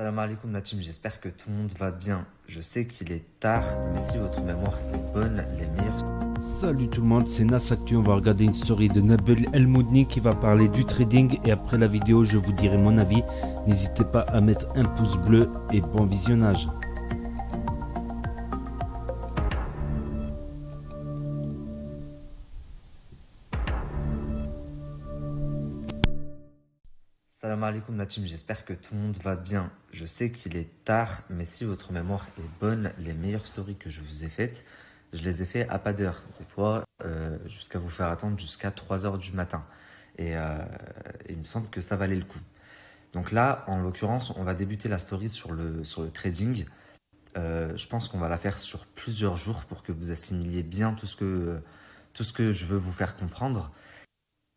Salam alaikum la team, j'espère que tout le monde va bien. Je sais qu'il est tard, mais si votre mémoire est bonne, les meilleurs... Salut tout le monde, c'est Nas Actus, on va regarder une story de Nabil El Moudni qui va parler du trading et après la vidéo je vous dirai mon avis. N'hésitez pas à mettre un pouce bleu et bon visionnage. Salam alaikum la team, j'espère que tout le monde va bien. Je sais qu'il est tard, mais si votre mémoire est bonne, les meilleures stories que je vous ai faites, je les ai fait à pas d'heure. Des fois, jusqu'à vous faire attendre jusqu'à 3h du matin. Et il me semble que ça valait le coup. Donc là, en l'occurrence, on va débuter la story sur le trading. Je pense qu'on va la faire sur plusieurs jours pour que vous assimiliez bien tout ce que je veux vous faire comprendre.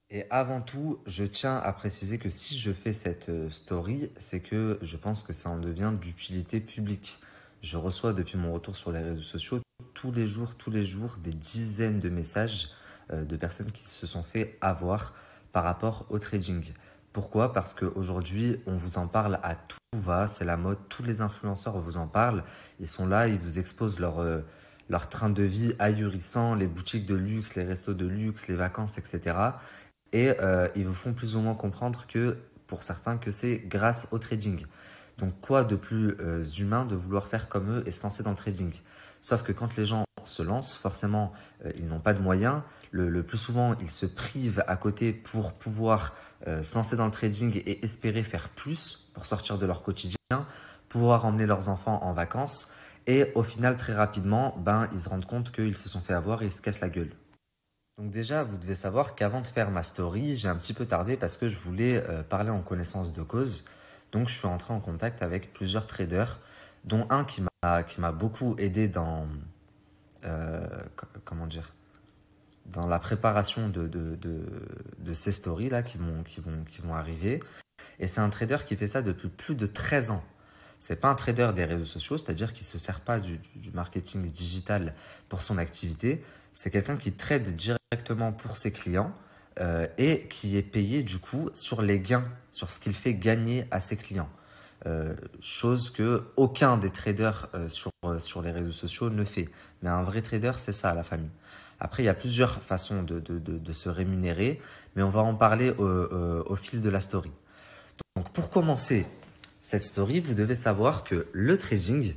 Et avant tout, je tiens à préciser que si je fais cette story, c'est que je pense que ça en devient d'utilité publique. Je reçois depuis mon retour sur les réseaux sociaux tous les jours, des dizaines de messages de personnes qui se sont fait avoir par rapport au trading. Pourquoi? Parce qu'aujourd'hui, on vous en parle à tout va, c'est la mode, tous les influenceurs vous en parlent, ils sont là, ils vous exposent leur train de vie ahurissant, les boutiques de luxe, les restos de luxe, les vacances, etc. Et ils vous font plus ou moins comprendre que, pour certains, que c'est grâce au trading. Donc quoi de plus humain de vouloir faire comme eux et se lancer dans le trading? Sauf que quand les gens se lancent, forcément, ils n'ont pas de moyens. Le plus souvent, ils se privent à côté pour pouvoir se lancer dans le trading et espérer faire plus pour sortir de leur quotidien, pouvoir emmener leurs enfants en vacances. Et au final, très rapidement, ils se rendent compte qu'ils se sont fait avoir et ils se cassent la gueule. Donc déjà, vous devez savoir qu'avant de faire ma story, j'ai un petit peu tardé parce que je voulais parler en connaissance de cause. Donc je suis entré en contact avec plusieurs traders, dont un qui m'a beaucoup aidé dans, dans la préparation de ces stories là qui vont arriver. Et c'est un trader qui fait ça depuis plus de 13 ans. C'est pas un trader des réseaux sociaux, c'est-à-dire qu'il ne se sert pas du marketing digital pour son activité. C'est quelqu'un qui trade directement pour ses clients et qui est payé du coup sur les gains, sur ce qu'il fait gagner à ses clients. Chose que aucun des traders sur les réseaux sociaux ne fait. Mais un vrai trader, c'est ça la famille. Après, il y a plusieurs façons de se rémunérer, mais on va en parler au fil de la story. Donc pour commencer cette story, vous devez savoir que le trading,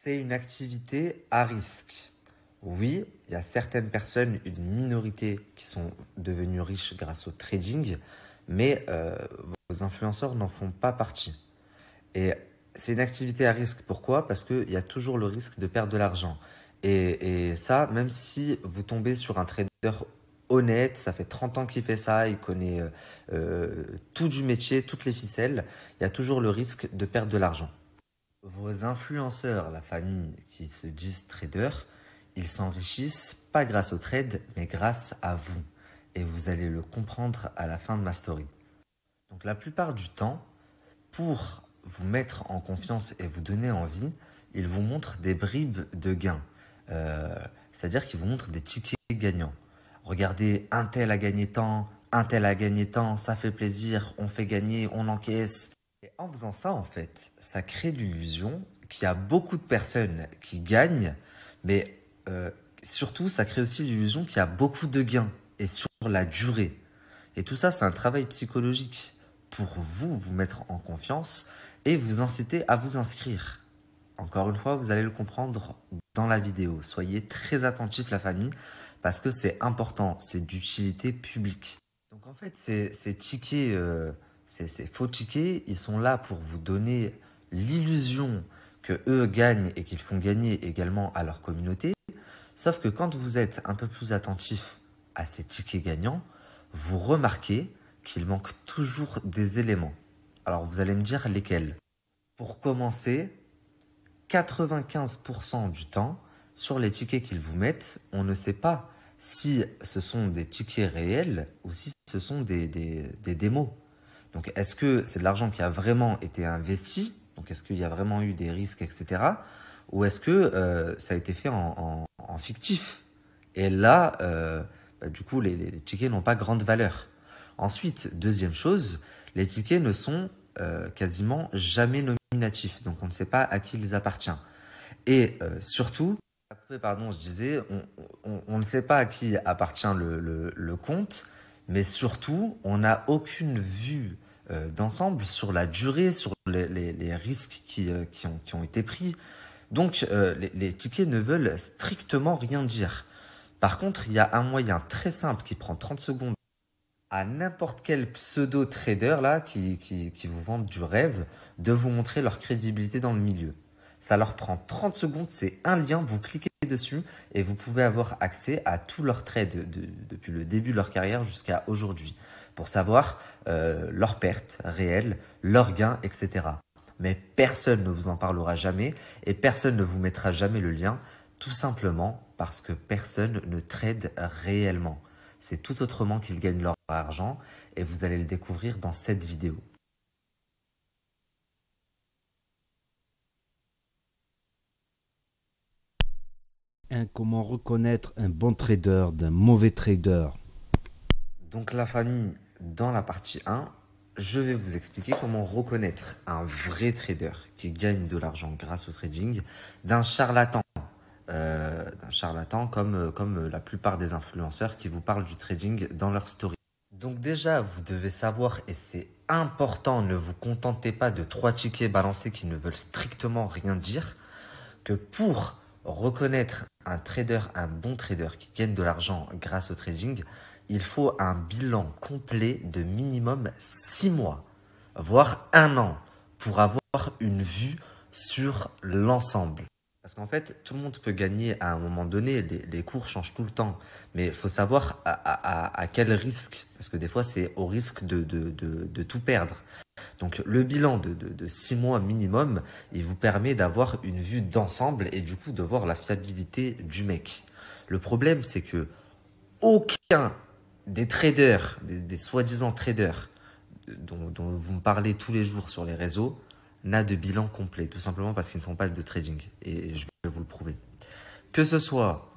c'est une activité à risque. Oui, il y a certaines personnes, une minorité, qui sont devenues riches grâce au trading, mais vos influenceurs n'en font pas partie. Et c'est une activité à risque. Pourquoi? Parce qu'il y a toujours le risque de perdre de l'argent. Et ça, même si vous tombez sur un trader honnête, ça fait 30 ans qu'il fait ça, il connaît tout du métier, toutes les ficelles, il y a toujours le risque de perdre de l'argent. Vos influenceurs, la famille qui se disent traders, ils s'enrichissent, pas grâce au trade, mais grâce à vous. Et vous allez le comprendre à la fin de ma story. Donc la plupart du temps, pour vous mettre en confiance et vous donner envie, ils vous montrent des bribes de gains. C'est-à-dire qu'ils vous montrent des tickets gagnants. Regardez, un tel a gagné tant, un tel a gagné tant, ça fait plaisir, on fait gagner, on encaisse. Et en faisant ça, en fait, ça crée l'illusion qu'il y a beaucoup de personnes qui gagnent, mais... surtout, ça crée aussi l'illusion qu'il y a beaucoup de gains et sur la durée. Et tout ça, c'est un travail psychologique pour vous mettre en confiance et vous inciter à vous inscrire. Encore une fois, vous allez le comprendre dans la vidéo. Soyez très attentifs, la famille, parce que c'est important, c'est d'utilité publique. Donc en fait, ces faux tickets, ils sont là pour vous donner l'illusion que eux gagnent et qu'ils font gagner également à leur communauté. Sauf que quand vous êtes un peu plus attentif à ces tickets gagnants, vous remarquez qu'il manque toujours des éléments. Alors vous allez me dire lesquels. Pour commencer, 95% du temps, sur les tickets qu'ils vous mettent, on ne sait pas si ce sont des tickets réels ou si ce sont des démos. Donc est-ce que c'est de l'argent qui a vraiment été investi? Donc est-ce qu'il y a vraiment eu des risques, etc. Ou est-ce que ça a été fait en fictif? Et là, du coup, les tickets n'ont pas grande valeur. Ensuite, deuxième chose, les tickets ne sont quasiment jamais nominés. nominatif, donc on ne sait pas à qui ils appartiennent. Et surtout, pardon, je disais, on ne sait pas à qui appartient le compte, mais surtout, on n'a aucune vue d'ensemble sur la durée, sur les risques qui ont été pris. Donc, les tickets ne veulent strictement rien dire. Par contre, il y a un moyen très simple qui prend 30 secondes à n'importe quel pseudo-trader là, qui vous vend du rêve, de vous montrer leur crédibilité dans le milieu. Ça leur prend 30 secondes, c'est un lien, vous cliquez dessus et vous pouvez avoir accès à tous leurs trades depuis le début de leur carrière jusqu'à aujourd'hui pour savoir leurs pertes réelles, leurs gains, etc. Mais personne ne vous en parlera jamais et personne ne vous mettra jamais le lien, tout simplement parce que personne ne trade réellement. C'est tout autrement qu'ils gagnent leur argent et vous allez le découvrir dans cette vidéo. Comment reconnaître un bon trader d'un mauvais trader? Donc la famille, dans la partie 1, je vais vous expliquer comment reconnaître un vrai trader qui gagne de l'argent grâce au trading d'un charlatan. Comme la plupart des influenceurs qui vous parlent du trading dans leur story. Donc déjà, vous devez savoir, et c'est important, ne vous contentez pas de 3 tickets balancés qui ne veulent strictement rien dire, que pour reconnaître un trader, un bon trader qui gagne de l'argent grâce au trading, il faut un bilan complet de minimum 6 mois, voire 1 an, pour avoir une vue sur l'ensemble. Parce qu'en fait, tout le monde peut gagner à un moment donné, les cours changent tout le temps, mais il faut savoir à quel risque, parce que des fois c'est au risque de tout perdre. Donc le bilan de 6 mois minimum, il vous permet d'avoir une vue d'ensemble et du coup de voir la fiabilité du mec. Le problème, c'est que aucun des traders, des soi-disant traders dont vous me parlez tous les jours sur les réseaux, n'a de bilan complet, tout simplement parce qu'ils ne font pas de trading. Et je vais vous le prouver. Que ce soit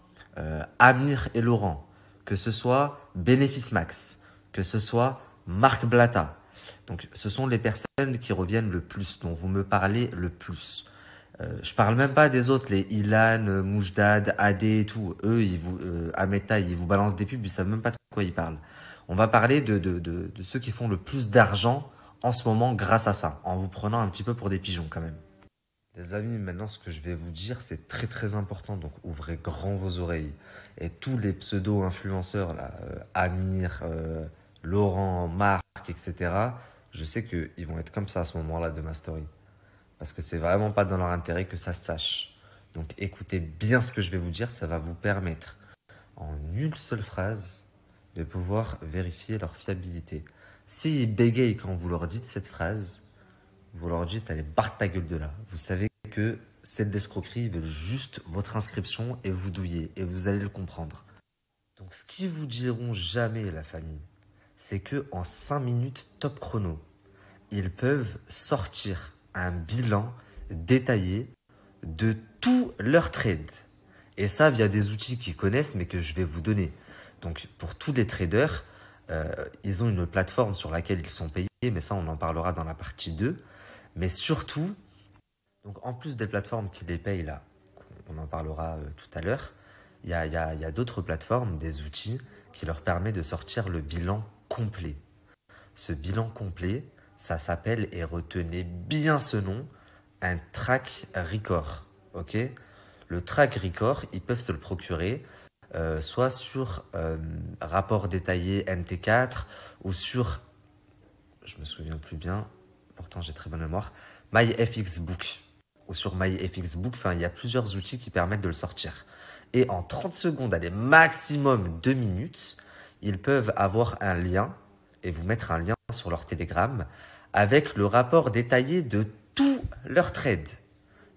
Amir et Laurent, que ce soit Bénéfice Max, que ce soit Marc Blata. Donc, ce sont les personnes qui reviennent le plus, dont vous me parlez le plus. Je parle même pas des autres, les Ilan, Moujdad, Adé et tout. Eux, Ahmeta, ils vous balancent des pubs, ils savent même pas de quoi ils parlent. On va parler de ceux qui font le plus d'argent en ce moment grâce à ça, en vous prenant un petit peu pour des pigeons quand même. Les amis, maintenant ce que je vais vous dire, c'est très très important, donc ouvrez grand vos oreilles. Et tous les pseudo-influenceurs, là, Amir, Laurent, Marc, etc., je sais qu'ils vont être comme ça à ce moment-là de ma story. Parce que c'est vraiment pas dans leur intérêt que ça se sache. Donc écoutez bien ce que je vais vous dire, ça va vous permettre, en une seule phrase, de pouvoir vérifier leur fiabilité. S'ils bégayent quand vous leur dites cette phrase, vous leur dites « allez, barre ta gueule de là ». Vous savez que cette escroquerie veut juste votre inscription et vous douiller, et vous allez le comprendre. Donc ce qu'ils vous diront jamais, la famille, c'est qu'en 5 minutes top chrono, ils peuvent sortir un bilan détaillé de tous leurs trades. Et ça via des outils qu'ils connaissent mais que je vais vous donner. Donc pour tous les traders, ils ont une plateforme sur laquelle ils sont payés, mais ça on en parlera dans la partie 2. Mais surtout, donc en plus des plateformes qui les payent là, on en parlera tout à l'heure, il y a d'autres plateformes, des outils qui leur permettent de sortir le bilan complet. Ce bilan complet, ça s'appelle, et retenez bien ce nom, un track record. Okay, le track record, ils peuvent se le procurer soit sur rapport détaillé MT4 ou sur, je me souviens plus bien, pourtant j'ai très bonne mémoire, MyFXBook ou sur MyFXBook. Enfin, il y a plusieurs outils qui permettent de le sortir. Et en 30 secondes, allez, maximum 2 minutes, ils peuvent avoir un lien et vous mettre un lien sur leur Telegram avec le rapport détaillé de tous leurs trades.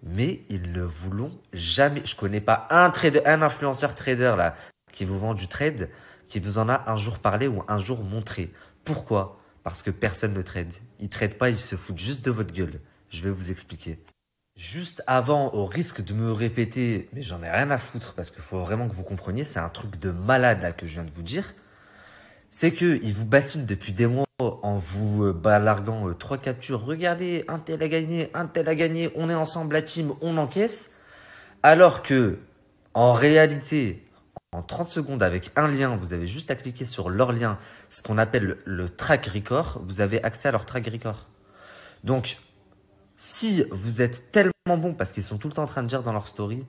Mais ils ne vous l'ont jamais. Je connais pas un influenceur trader là qui vous vend du trade, qui vous en a un jour parlé ou un jour montré. Pourquoi? Parce que personne ne trade. Ils tradent pas, ils se foutent juste de votre gueule. Je vais vous expliquer. Juste avant, au risque de me répéter, mais j'en ai rien à foutre parce qu'il faut vraiment que vous compreniez, c'est un truc de malade là que je viens de vous dire. C'est qu'ils vous bassinent depuis des mois jour en vous balarguant 3 captures. Regardez, un tel a gagné, un tel a gagné. On est ensemble, la team, on encaisse. Alors que, en réalité, en 30 secondes, avec un lien, vous avez juste à cliquer sur leur lien, ce qu'on appelle le track record. Vous avez accès à leur track record. Donc, si vous êtes tellement bon, parce qu'ils sont tout le temps en train de dire dans leur story,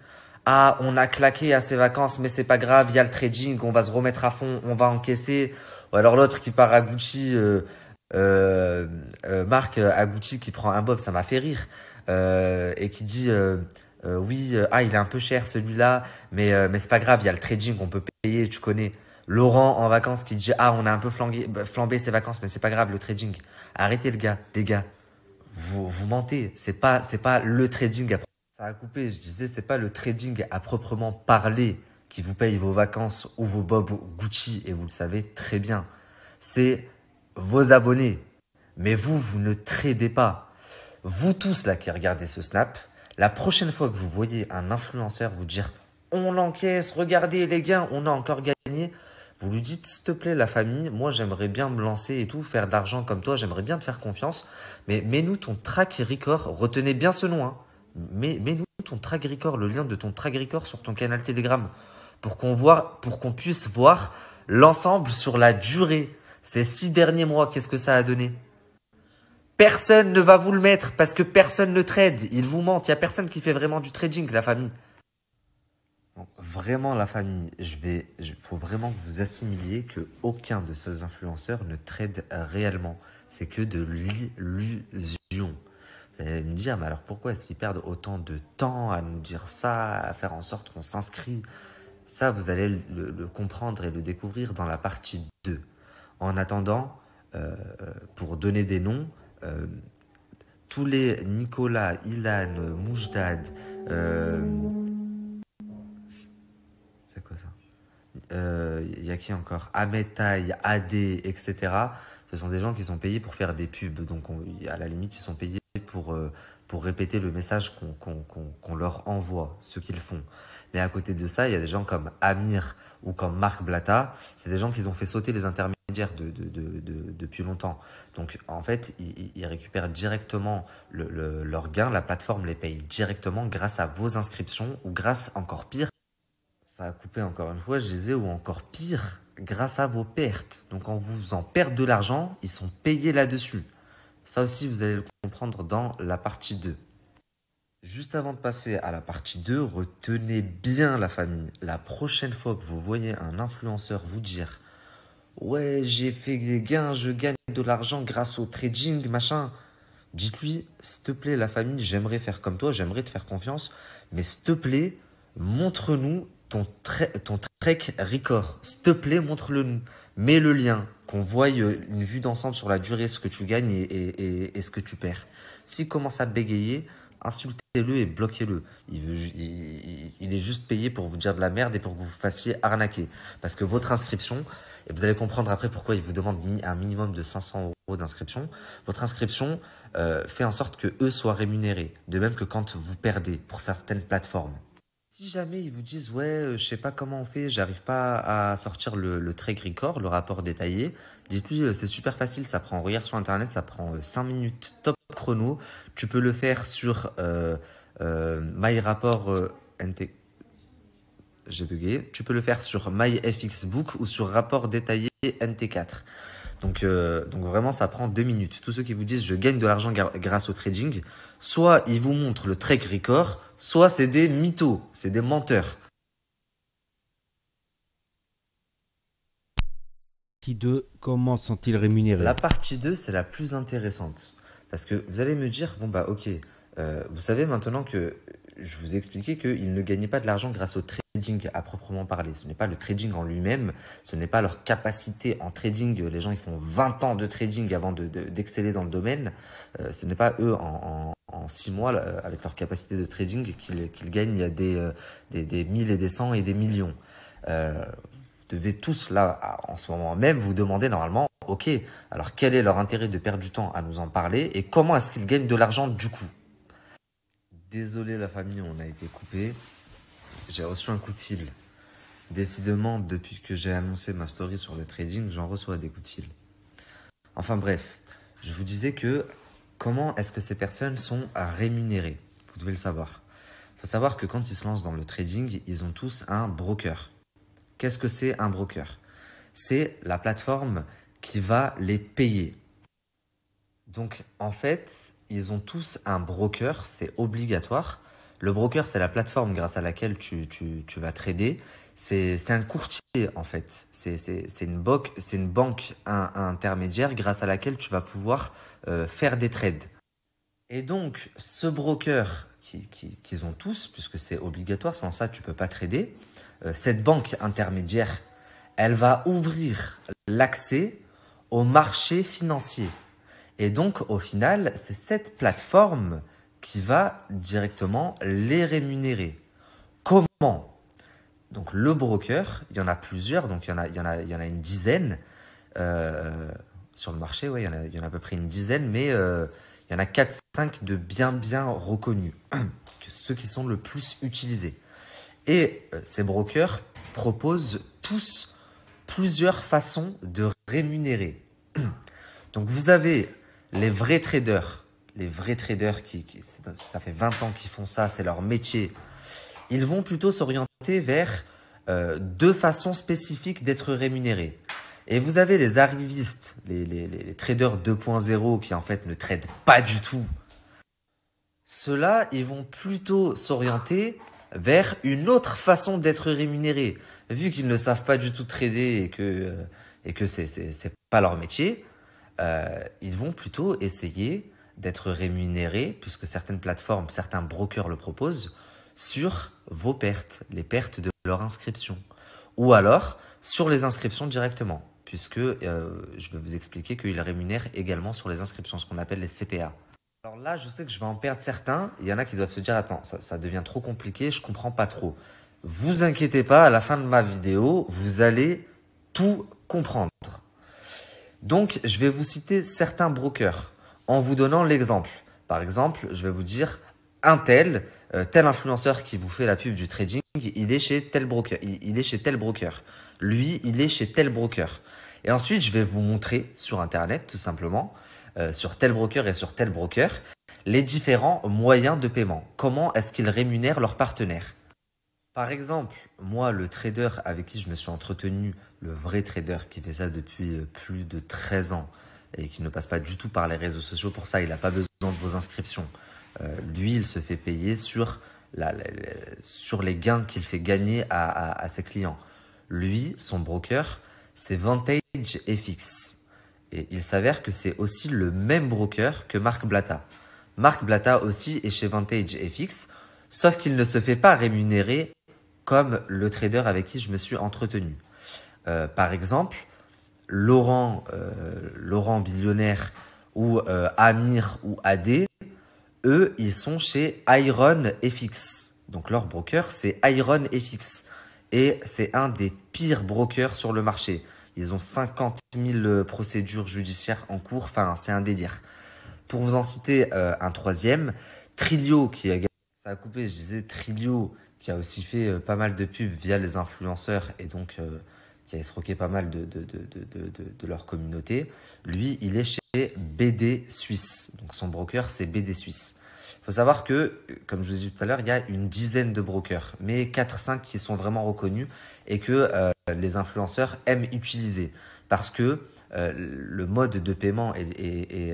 ah, on a claqué à ces vacances, mais c'est pas grave, il y a le trading, on va se remettre à fond, on va encaisser. Ou alors l'autre qui part à Gucci, Marc à Gucci qui prend un bob, ça m'a fait rire, et qui dit oui, ah, il est un peu cher celui-là, mais c'est pas grave, il y a le trading, on peut payer, tu connais. Laurent en vacances qui dit ah, on a un peu flambé ces vacances, mais c'est pas grave, le trading. Arrêtez les gars, vous mentez, c'est pas le trading. Ça a coupé, je disais, c'est pas le trading à proprement parler qui vous paye vos vacances ou vos bobs Gucci, et vous le savez très bien. C'est vos abonnés. Mais vous ne tradez pas. Vous tous là qui regardez ce snap, la prochaine fois que vous voyez un influenceur vous dire « On l'encaisse, regardez les gains, on a encore gagné », vous lui dites « S'il te plaît la famille, moi j'aimerais bien me lancer et tout, faire de l'argent comme toi, j'aimerais bien te faire confiance, mais mets-nous ton track record, retenez bien ce nom, hein. Mets-nous ton track record, le lien de ton track record sur ton canal Telegram. » Pour qu'on puisse voir l'ensemble sur la durée. Ces 6 derniers mois, qu'est-ce que ça a donné? Personne ne va vous le mettre parce que personne ne trade. Ils vous mentent. Il n'y a personne qui fait vraiment du trading, la famille. Donc, vraiment, la famille, faut vraiment que vous assimiliez qu'aucun de ces influenceurs ne trade réellement. C'est que de l'illusion. Vous allez me dire, mais alors pourquoi est-ce qu'ils perdent autant de temps à nous dire ça, à faire en sorte qu'on s'inscrit? Ça, vous allez le comprendre et le découvrir dans la partie 2. En attendant, pour donner des noms, tous les Nicolas, Ilan, Moujdad, c'est quoi ça? Il y a qui encore? Ahmeta, Adé, etc. Ce sont des gens qui sont payés pour faire des pubs. Donc, à la limite, ils sont payés pour répéter le message qu'on leur envoie, ce qu'ils font. Mais à côté de ça, il y a des gens comme Amir ou comme Marc Blata. C'est des gens qui ont fait sauter les intermédiaires depuis longtemps. Donc, en fait, ils récupèrent directement leur gain. La plateforme les paye directement grâce à vos inscriptions ou grâce, encore pire, ça a coupé encore une fois, je disais, ou encore pire, grâce à vos pertes. Donc, en vous en perdant de l'argent, ils sont payés là-dessus. Ça aussi, vous allez le comprendre dans la partie 2. Juste avant de passer à la partie 2, retenez bien la famille. La prochaine fois que vous voyez un influenceur vous dire « Ouais, j'ai fait des gains, je gagne de l'argent grâce au trading, machin », dites-lui « S'il te plaît, la famille, j'aimerais faire comme toi, j'aimerais te faire confiance, mais s'il te plaît, montre-nous ton track record. S'il te plaît, montre-le-nous. Mets le lien, qu'on voie une vue d'ensemble sur la durée, ce que tu gagnes et ce que tu perds. » S'il commence à bégayer, insultez-le et bloquez-le. Il est juste payé pour vous dire de la merde et pour que vous fassiez arnaquer. Parce que votre inscription, et vous allez comprendre après pourquoi il vous demande un minimum de 500 € d'inscription, votre inscription fait en sorte que eux soient rémunérés. De même que quand vous perdez pour certaines plateformes. Si jamais ils vous disent « Ouais, je sais pas comment on fait, j'arrive pas à sortir le track record, le rapport détaillé », dites-lui « C'est super facile, ça prend, regarde sur internet, ça prend 5 minutes top chrono. Tu peux le faire sur MyRapport NT... J'ai bugué. Tu peux le faire sur MyFXBook ou sur rapport détaillé MT4. » Donc vraiment, ça prend 2 minutes. Tous ceux qui vous disent « Je gagne de l'argent grâce au trading », soit ils vous montrent le track record, soit c'est des mythos, c'est des menteurs. Partie 2, comment sont-ils rémunérés? La partie 2, c'est la plus intéressante. Parce que vous allez me dire, bon bah ok, vous savez maintenant que je vous ai expliqué qu'ils ne gagnaient pas de l'argent grâce au trading à proprement parler. Ce n'est pas le trading en lui-même, ce n'est pas leur capacité en trading. Les gens, ils font 20 ans de trading avant d'exceller dans le domaine. Ce n'est pas eux en 6 mois, avec leur capacité de trading, qu'ils gagnent des 1000 et des 100 et des millions. Vous devez tous, là, en ce moment même, vous demander normalement, ok, alors quel est leur intérêt de perdre du temps à nous en parler et comment est-ce qu'ils gagnent de l'argent du coup? Désolé la famille, on a été coupé. J'ai reçu un coup de fil. Décidément, depuis que j'ai annoncé ma story sur le trading, j'en reçois des coups de fil. Enfin bref, je vous disais que comment est-ce que ces personnes sont rémunérées? Vous devez le savoir. Il faut savoir que quand ils se lancent dans le trading, ils ont tous un broker. Qu'est-ce que c'est un broker? C'est la plateforme qui va les payer. Donc en fait, ils ont tous un broker, c'est obligatoire. Le broker, c'est la plateforme grâce à laquelle tu vas trader. C'est un courtier en fait, c'est une banque intermédiaire grâce à laquelle tu vas pouvoir faire des trades. Et donc ce broker qu'ils ont tous, puisque c'est obligatoire, sans ça tu ne peux pas trader, cette banque intermédiaire, elle va ouvrir l'accès au marché financier. Et donc au final, c'est cette plateforme qui va directement les rémunérer. Comment ? Donc le broker, il y en a plusieurs, donc il y en a une dizaine sur le marché, ouais, il y en a à peu près une dizaine, mais il y en a 4-5 de bien reconnus, ceux qui sont le plus utilisés. Et ces brokers proposent tous plusieurs façons de rémunérer. Donc vous avez les vrais traders qui ça fait 20 ans qu'ils font ça, c'est leur métier. Ils vont plutôt s'orienter vers deux façons spécifiques d'être rémunérés. Et vous avez les arrivistes, les traders 2.0 qui en fait ne tradent pas du tout. Ceux-là, ils vont plutôt s'orienter vers une autre façon d'être rémunérés. Vu qu'ils ne savent pas du tout trader et que c'est pas leur métier, ils vont plutôt essayer d'être rémunérés, puisque certaines plateformes, certains brokers le proposent, sur vos pertes, les pertes de leur inscription, ou alors sur les inscriptions directement, puisque je vais vous expliquer qu'ils rémunèrent également sur les inscriptions, ce qu'on appelle les CPA. Alors là, je sais que je vais en perdre certains, il y en a qui doivent se dire « Attends, ça devient trop compliqué, je comprends pas trop ». Vous inquiétez pas, à la fin de ma vidéo, vous allez tout comprendre. Donc, je vais vous citer certains brokers en vous donnant l'exemple. Par exemple, je vais vous dire un tel influenceur qui vous fait la pub du trading, il est chez tel broker, il est chez tel broker. Lui, il est chez tel broker. Et ensuite, je vais vous montrer sur Internet, tout simplement, sur tel broker et sur tel broker, les différents moyens de paiement. Comment est-ce qu'ils rémunèrent leurs partenaires? Par exemple, moi, le trader avec qui je me suis entretenu, le vrai trader qui fait ça depuis plus de 13 ans et qui ne passe pas du tout par les réseaux sociaux, pour ça, il n'a pas besoin de vos inscriptions. Lui, il se fait payer sur les gains qu'il fait gagner à ses clients. Lui, son broker, c'est Vantage FX. Et il s'avère que c'est aussi le même broker que Marc Blata. Marc Blata aussi est chez Vantage FX, sauf qu'il ne se fait pas rémunérer comme le trader avec qui je me suis entretenu. Par exemple, Laurent Billionnaire ou Amir ou Adé, eux, ils sont chez IronFX. Donc, leur broker, c'est IronFX. Et c'est un des pires brokers sur le marché. Ils ont 50 000 procédures judiciaires en cours. Enfin, c'est un délire. Pour vous en citer un troisième, Trilio, qui a... Ça a coupé, je disais Trilio, qui a aussi fait pas mal de pubs via les influenceurs et donc qui a escroqué pas mal de leur communauté. Lui, il est chez BD Suisse. Donc son broker, c'est BD Suisse. Il faut savoir que, comme je vous ai dit tout à l'heure, il y a une dizaine de brokers, mais 4-5 qui sont vraiment reconnus et que les influenceurs aiment utiliser parce que le mode de paiement et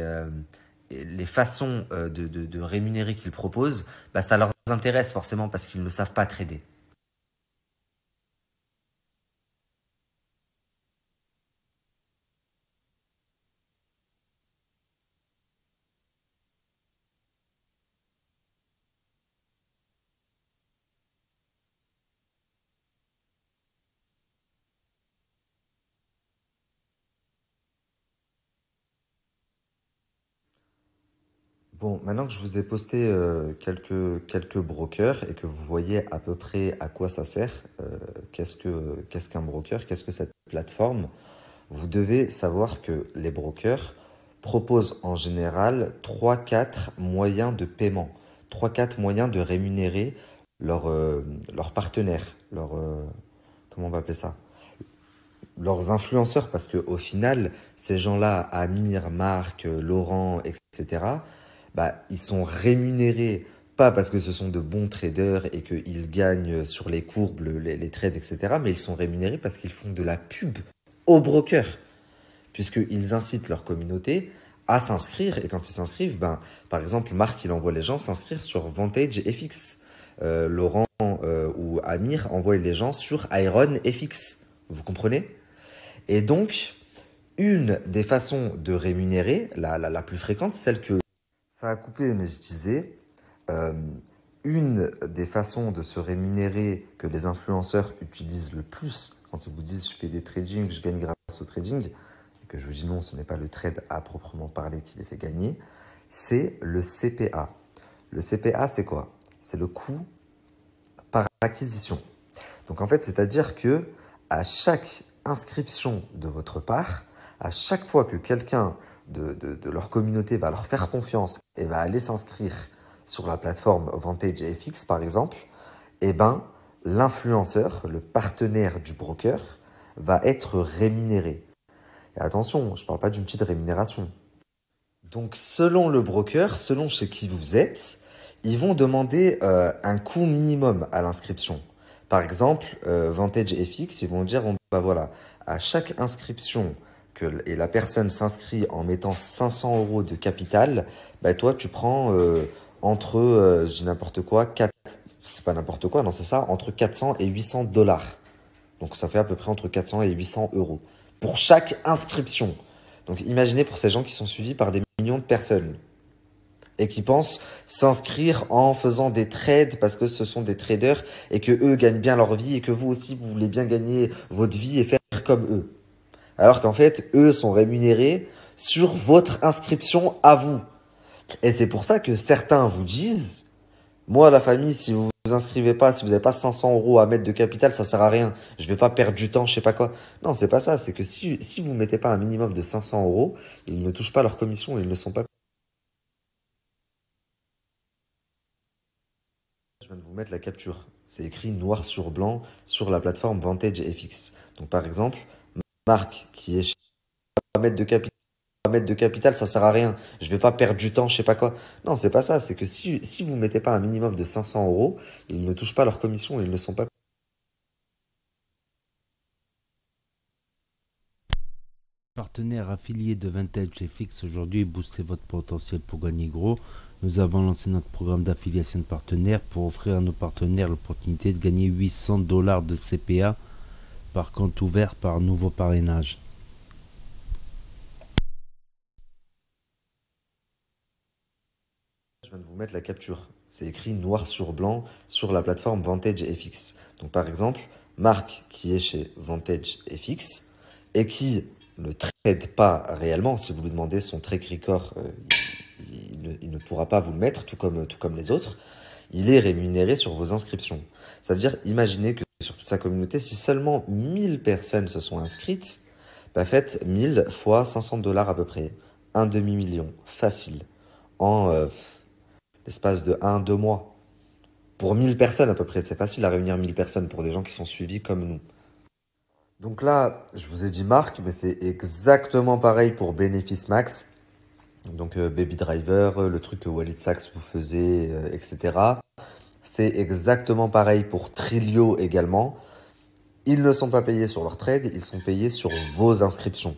les façons de rémunérer qu'ils proposent, bah, ça leur intéresse forcément parce qu'ils ne savent pas trader. Bon, maintenant que je vous ai posté quelques brokers et que vous voyez à peu près à quoi ça sert, qu'est-ce qu'un broker, qu'est-ce que cette plateforme, vous devez savoir que les brokers proposent en général 3-4 moyens de paiement, 3-4 moyens de rémunérer leurs partenaires, comment on va appeler ça, leurs influenceurs, parce qu'au final, ces gens-là, Amir, Marc, Laurent, etc., bah, ils sont rémunérés, pas parce que ce sont de bons traders et qu'ils gagnent sur les courbes, les trades, etc., mais ils sont rémunérés parce qu'ils font de la pub aux brokers, puisqu'ils incitent leur communauté à s'inscrire. Et quand ils s'inscrivent, ben, par exemple, Marc, il envoie les gens s'inscrire sur Vantage FX. Laurent ou Amir envoient les gens sur IronFX. Vous comprenez? Et donc, une des façons de rémunérer, la plus fréquente, celle que... Ça a coupé, mais je disais... une des façons de se rémunérer que les influenceurs utilisent le plus quand ils vous disent « je fais des trading, je gagne grâce au trading », et que je vous dis non, ce n'est pas le trade à proprement parler qui les fait gagner, c'est le CPA. Le CPA, c'est quoi? C'est le coût par acquisition. Donc en fait, c'est-à-dire que à chaque inscription de votre part, à chaque fois que quelqu'un de leur communauté va leur faire confiance et va aller s'inscrire sur la plateforme Vantage FX, par exemple, eh ben, l'influenceur, le partenaire du broker, va être rémunéré. Et attention, je ne parle pas d'une petite rémunération. Donc, selon le broker, selon chez qui vous êtes, ils vont demander un coût minimum à l'inscription. Par exemple, Vantage FX, ils vont dire, bon, bah voilà, à chaque inscription, et la personne s'inscrit en mettant 500 € de capital, bah toi, tu prends... entre, je dis n'importe quoi, c'est pas n'importe quoi, non c'est ça, entre 400 et 800 dollars. Donc ça fait à peu près entre 400 et 800 euros pour chaque inscription. Donc imaginez pour ces gens qui sont suivis par des millions de personnes et qui pensent s'inscrire en faisant des trades parce que ce sont des traders et que eux gagnent bien leur vie et que vous aussi vous voulez bien gagner votre vie et faire comme eux. Alors qu'en fait, eux sont rémunérés sur votre inscription à vous. Et c'est pour ça que certains vous disent, moi la famille, si vous vous inscrivez pas, si vous n'avez pas 500 € à mettre de capital, ça sert à rien, je vais pas perdre du temps, je sais pas quoi. Non, c'est pas ça, c'est que si vous mettez pas un minimum de 500 €, ils ne touchent pas leur commission, ils ne sont pas... Je viens de vous mettre la capture, c'est écrit noir sur blanc sur la plateforme Vantage FX. Donc par exemple, Marc qui est chez à mettre de capital, mettre de capital, ça sert à rien, je vais pas perdre du temps, je sais pas quoi. Non, c'est pas ça, c'est que si vous mettez pas un minimum de 500 €, ils ne touchent pas leur commission, ils ne sont pas... Partenaire affilié de Vantage FX aujourd'hui, boostez votre potentiel pour gagner gros. Nous avons lancé notre programme d'affiliation de partenaires pour offrir à nos partenaires l'opportunité de gagner 800 $ de CPA par compte ouvert par un nouveau parrainage. Je viens de vous mettre la capture, c'est écrit noir sur blanc sur la plateforme Vantage FX. Donc par exemple, Marc qui est chez Vantage FX et qui ne trade pas réellement, si vous lui demandez son trade record, il ne pourra pas vous le mettre, tout comme les autres, il est rémunéré sur vos inscriptions. Ça veut dire, imaginez que sur toute sa communauté, si seulement 1000 personnes se sont inscrites, bah faites 1000 fois 500 $ à peu près, un demi-million, facile, en... l'espace de 1-2 mois. Pour 1000 personnes à peu près, c'est facile à réunir 1000 personnes pour des gens qui sont suivis comme nous. Donc là, je vous ai dit Marc, mais c'est exactement pareil pour Bénéfice Max. Donc Baby Driver, le truc que Walid Sachs vous faisait, etc. C'est exactement pareil pour Trilio également. Ils ne sont pas payés sur leur trade, ils sont payés sur vos inscriptions.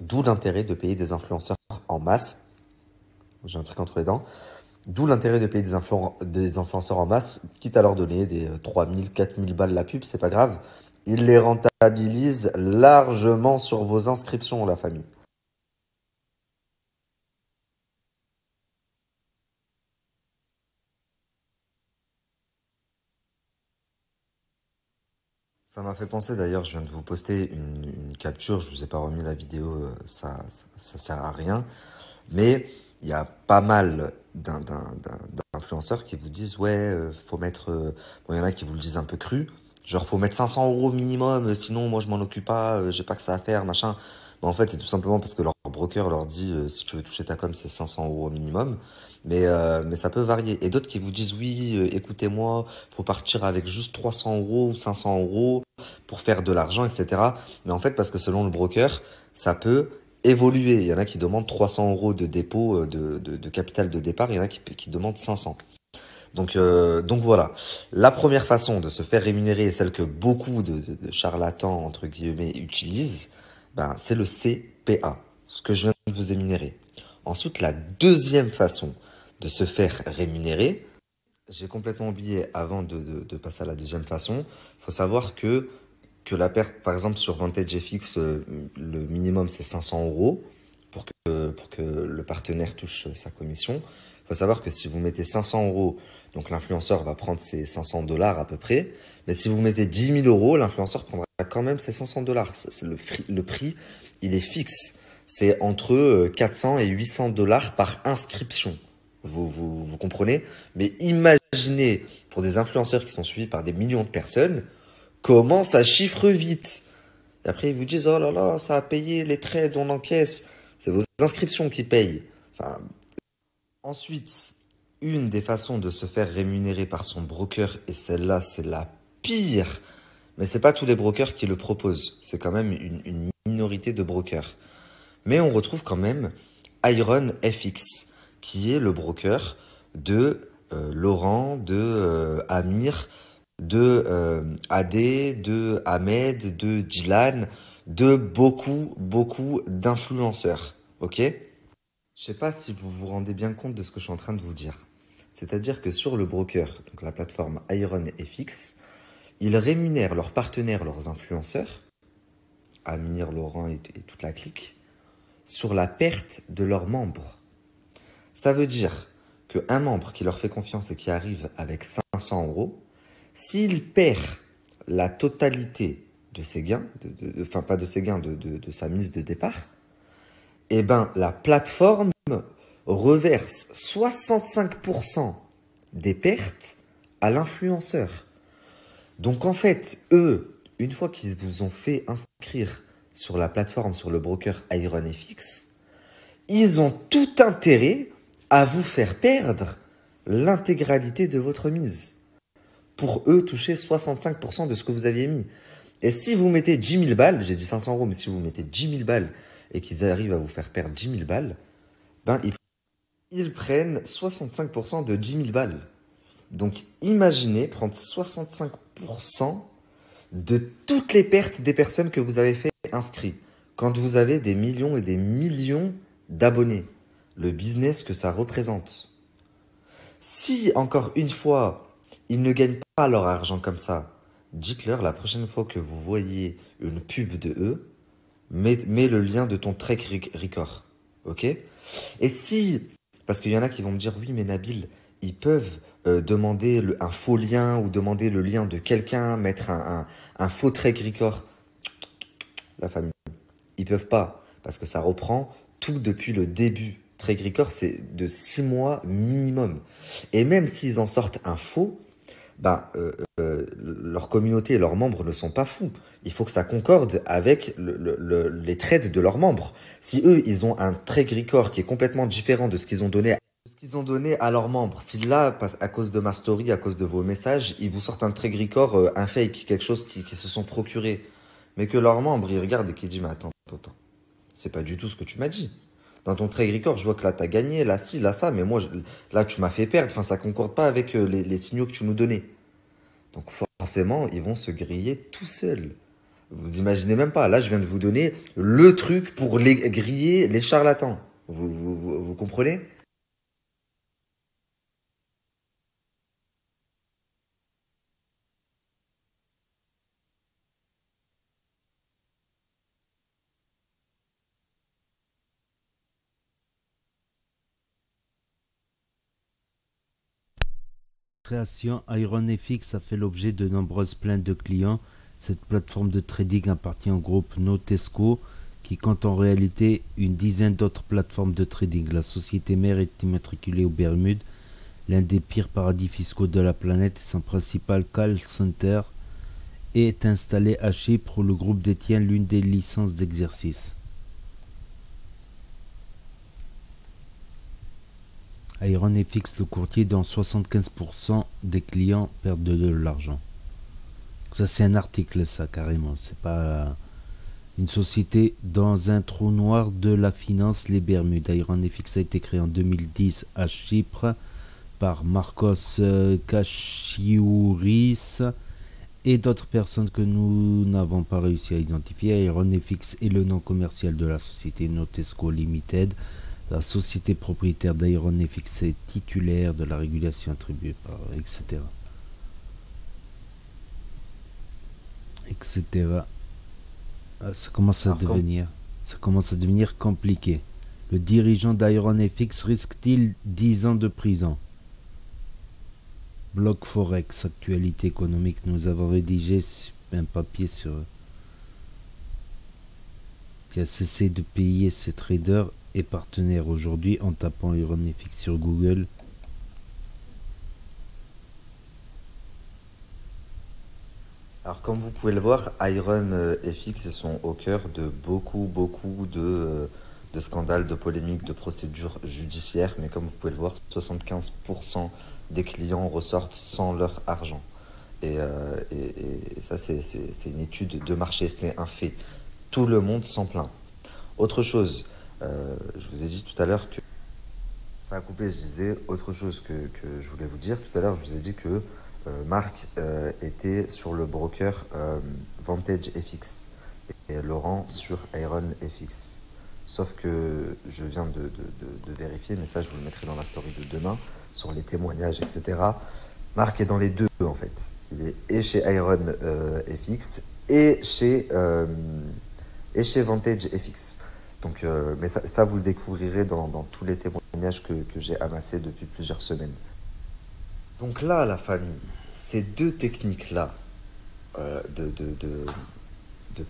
D'où l'intérêt de payer des influenceurs en masse. J'ai un truc entre les dents. D'où l'intérêt de payer des influenceurs en masse, quitte à leur donner des 3000, 4000 balles la pub, c'est pas grave. Ils les rentabilisent largement sur vos inscriptions, la famille. Ça m'a fait penser d'ailleurs, je viens de vous poster une capture, je vous ai pas remis la vidéo, ça sert à rien, mais il y a pas mal d'influenceurs qui vous disent ouais, faut mettre, bon, il y en a qui vous le disent un peu cru, genre faut mettre 500 € minimum, sinon moi je m'en occupe pas, j'ai pas que ça à faire, machin. En fait, c'est tout simplement parce que leur broker leur dit si tu veux toucher ta com, c'est 500 € minimum. Mais ça peut varier. Et d'autres qui vous disent oui, écoutez-moi, faut partir avec juste 300 € ou 500 € pour faire de l'argent, etc. Mais en fait, parce que selon le broker, ça peut évoluer. Il y en a qui demandent 300 € de dépôt, de capital de départ. Il y en a qui demandent 500 €. Donc voilà, la première façon de se faire rémunérer, celle que beaucoup de charlatans, entre guillemets, utilisent, ben, c'est le CPA, ce que je viens de vous énumérer. Ensuite, la deuxième façon de se faire rémunérer, j'ai complètement oublié avant de passer à la deuxième façon, il faut savoir que la perte, par exemple sur Vantage FX, le minimum c'est 500 € pour que le partenaire touche sa commission. Il faut savoir que si vous mettez 500 €, donc l'influenceur va prendre ses 500 $ à peu près. Mais si vous mettez 10 000 €, l'influenceur prendra quand même ses 500 $. Le prix, il est fixe. C'est entre 400 et 800 $ par inscription. Vous comprenez? Mais imaginez, pour des influenceurs qui sont suivis par des millions de personnes, comment ça chiffre vite. Et après, ils vous disent, oh là là, ça a payé, les trades, on encaisse. C'est vos inscriptions qui payent. Enfin, ensuite, une des façons de se faire rémunérer par son broker, et celle-là, c'est la pire, mais c'est pas tous les brokers qui le proposent. C'est quand même une minorité de brokers. Mais on retrouve quand même IronFX, qui est le broker de Laurent, de Amir, de Adé, de Ahmed, de Ilan, de beaucoup d'influenceurs. Ok ? Je ne sais pas si vous vous rendez bien compte de ce que je suis en train de vous dire. C'est-à-dire que sur le broker, donc la plateforme IronFX, ils rémunèrent leurs partenaires, leurs influenceurs, Amir, Laurent et toute la clique, sur la perte de leurs membres. Ça veut dire qu'un membre qui leur fait confiance et qui arrive avec 500 €, s'il perd la totalité de ses gains, enfin pas de ses gains, de sa mise de départ, eh ben, la plateforme reverse 65% des pertes à l'influenceur. Donc en fait, eux, une fois qu'ils vous ont fait inscrire sur la plateforme, sur le broker IronFX, ils ont tout intérêt à vous faire perdre l'intégralité de votre mise. Pour eux, toucher 65% de ce que vous aviez mis. Et si vous mettez 10 000 $, j'ai dit 500 €, mais si vous mettez 10 000 $ et qu'ils arrivent à vous faire perdre 10 000 $, ben, ils prennent 65% de 10 000 $. Donc imaginez prendre 65% de toutes les pertes des personnes que vous avez fait inscrits, quand vous avez des millions et des millions d'abonnés, le business que ça représente. Si, encore une fois, ils ne gagnent pas leur argent comme ça, dites-leur la prochaine fois que vous voyez une pub de eux, mets le lien de ton Trek Record, ok? Et si, parce qu'il y en a qui vont me dire, oui, mais Nabil, ils peuvent demander un faux lien ou demander le lien de quelqu'un, mettre un faux Trek Record. La famille, ils peuvent pas, parce que ça reprend tout depuis le début. Trek Record, c'est de 6 mois minimum. Et même s'ils en sortent un faux, ben, leur communauté et leurs membres ne sont pas fous. Il faut que ça concorde avec les trades de leurs membres. Si eux, ils ont un trade record qui est complètement différent de ce qu'ils ont donné à leurs membres, si là, à cause de ma story, à cause de vos messages, ils vous sortent un trade record, un fake, quelque chose qui se sont procurés, mais que leurs membres, ils regardent et qu'ils disent « Mais attends, c'est pas du tout ce que tu m'as dit. Dans ton trade record, je vois que là, t'as gagné, là, ci, là, ça, mais moi, là, tu m'as fait perdre. Enfin, ça concorde pas avec les signaux que tu nous donnais. » Donc, forcément, ils vont se griller tout seuls. Vous imaginez même pas. Là, je viens de vous donner le truc pour griller les charlatans. Vous comprenez? Création IronFX a fait l'objet de nombreuses plaintes de clients. Cette plateforme de trading appartient au groupe Notesco qui compte en réalité une dizaine d'autres plateformes de trading. La société mère est immatriculée aux Bermudes, l'un des pires paradis fiscaux de la planète, et son principal call center est installé à Chypre où le groupe détient l'une des licences d'exercice. IronFX, le courtier, dans 75% des clients perdent de l'argent. Ça, c'est un article, ça, carrément. C'est pas une société dans un trou noir de la finance, les Bermudes. IronFX a été créé en 2010 à Chypre par Marcos Kashiouris et d'autres personnes que nous n'avons pas réussi à identifier. IronFX est le nom commercial de la société Notesco Limited. La société propriétaire d'IronFX est titulaire de la régulation attribuée par etc. Ça commence à devenir compliqué. Le dirigeant d'IronFX risque-t-il 10 ans de prison? Blog Forex, actualité économique. Nous avons rédigé un papier sur qui a cessé de payer ses traders et partenaires aujourd'hui en tapant IronFX sur Google. Alors comme vous pouvez le voir, IronFX sont au cœur de beaucoup de scandales, de polémiques, de procédures judiciaires. Mais comme vous pouvez le voir, 75% des clients ressortent sans leur argent. Et ça, c'est une étude de marché, c'est un fait. Tout le monde s'en plaint. Autre chose, je vous ai dit tout à l'heure que... Ça a coupé, je disais autre chose que je voulais vous dire. Tout à l'heure, je vous ai dit que... Marc était sur le broker Vantage FX et Laurent sur IronFX. Sauf que je viens de vérifier, mais ça je vous le mettrai dans la story de demain, sur les témoignages, etc. Marc est dans les deux en fait. Il est et chez IronFX et chez Vantage FX. Donc, mais ça vous le découvrirez dans tous les témoignages que j'ai amassés depuis plusieurs semaines. Donc là, la famille, ces deux techniques-là de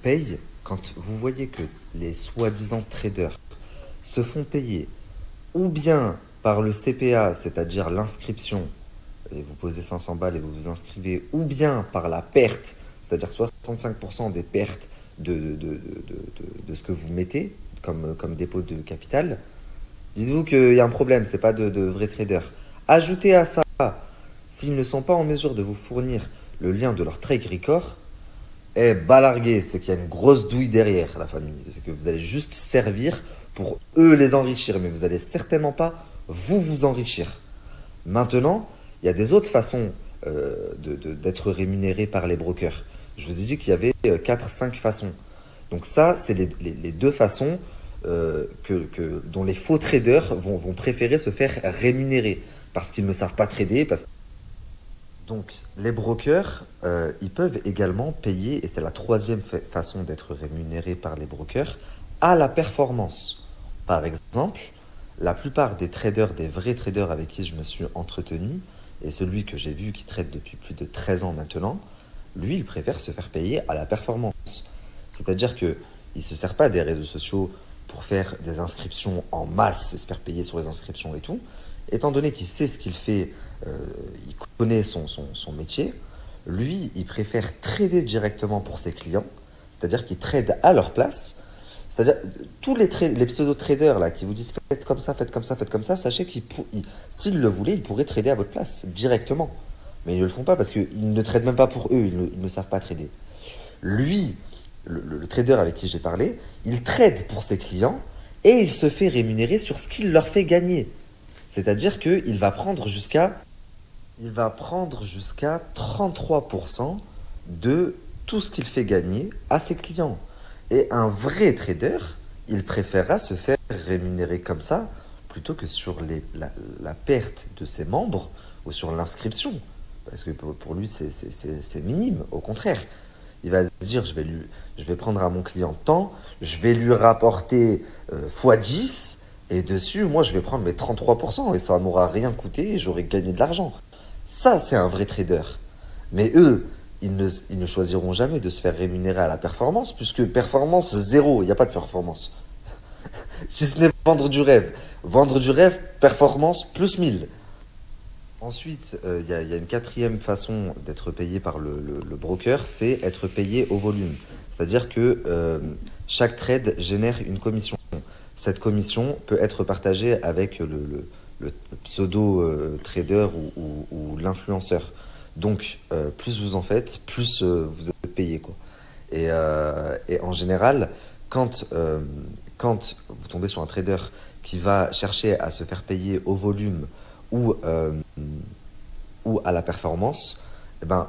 paye, quand vous voyez que les soi-disant traders se font payer ou bien par le CPA, c'est-à-dire l'inscription, et vous posez 500 balles et vous vous inscrivez, ou bien par la perte, c'est-à-dire 65% des pertes de ce que vous mettez comme dépôt de capital, dites-vous qu'il y a un problème, c'est pas de vrais traders. Ajoutez à ça, s'ils ne sont pas en mesure de vous fournir le lien de leur trade record, eh balarguez, c'est qu'il y a une grosse douille derrière, la famille. C'est que vous allez juste servir pour eux les enrichir, mais vous n'allez certainement pas vous enrichir. Maintenant, il y a des autres façons d'être rémunéré par les brokers. Je vous ai dit qu'il y avait 4-5 façons. Donc ça, c'est les deux façons dont les faux traders vont préférer se faire rémunérer parce qu'ils ne savent pas trader, parce que... Donc, les brokers, ils peuvent également payer, et c'est la troisième façon d'être rémunéré par les brokers, à la performance. Par exemple, la plupart des traders, des vrais traders avec qui je me suis entretenu, et celui que j'ai vu qui trade depuis plus de 13 ans maintenant, lui, il préfère se faire payer à la performance. C'est-à-dire qu'il ne se sert pas des réseaux sociaux pour faire des inscriptions en masse, et se faire payer sur les inscriptions et tout. Étant donné qu'il sait ce qu'il fait, il connaît son métier, lui, il préfère trader directement pour ses clients, c'est-à-dire qu'il trade à leur place. C'est-à-dire tous les pseudo-traders là, qui vous disent « faites comme ça, faites comme ça, faites comme ça », sachez qu'ils, s'ils le voulaient, ils pourraient trader à votre place directement. Mais ils ne le font pas parce qu'ils ne tradent même pas pour eux, ils ne savent pas trader. Lui, le trader avec qui j'ai parlé, il trade pour ses clients et il se fait rémunérer sur ce qu'il leur fait gagner. C'est-à-dire qu'il va prendre jusqu'à 33% de tout ce qu'il fait gagner à ses clients. Et un vrai trader, il préférera se faire rémunérer comme ça plutôt que sur la perte de ses membres ou sur l'inscription. Parce que pour lui, c'est minime, au contraire. Il va se dire, je vais prendre à mon client tant, je vais lui rapporter x10, et dessus, moi, je vais prendre mes 33% et ça ne m'aura rien coûté et j'aurai gagné de l'argent. Ça, c'est un vrai trader. Mais eux, ils ne choisiront jamais de se faire rémunérer à la performance puisque performance zéro, il n'y a pas de performance. Si ce n'est vendre du rêve. Vendre du rêve, performance plus 1000. Ensuite, il y a une quatrième façon d'être payé par le broker, c'est être payé au volume. C'est-à-dire que chaque trade génère une commission. Cette commission peut être partagée avec le, le, le pseudo trader ou l'influenceur. Donc, plus vous en faites, plus vous êtes payé, quoi. Et en général, quand vous tombez sur un trader qui va chercher à se faire payer au volume ou à la performance, eh ben,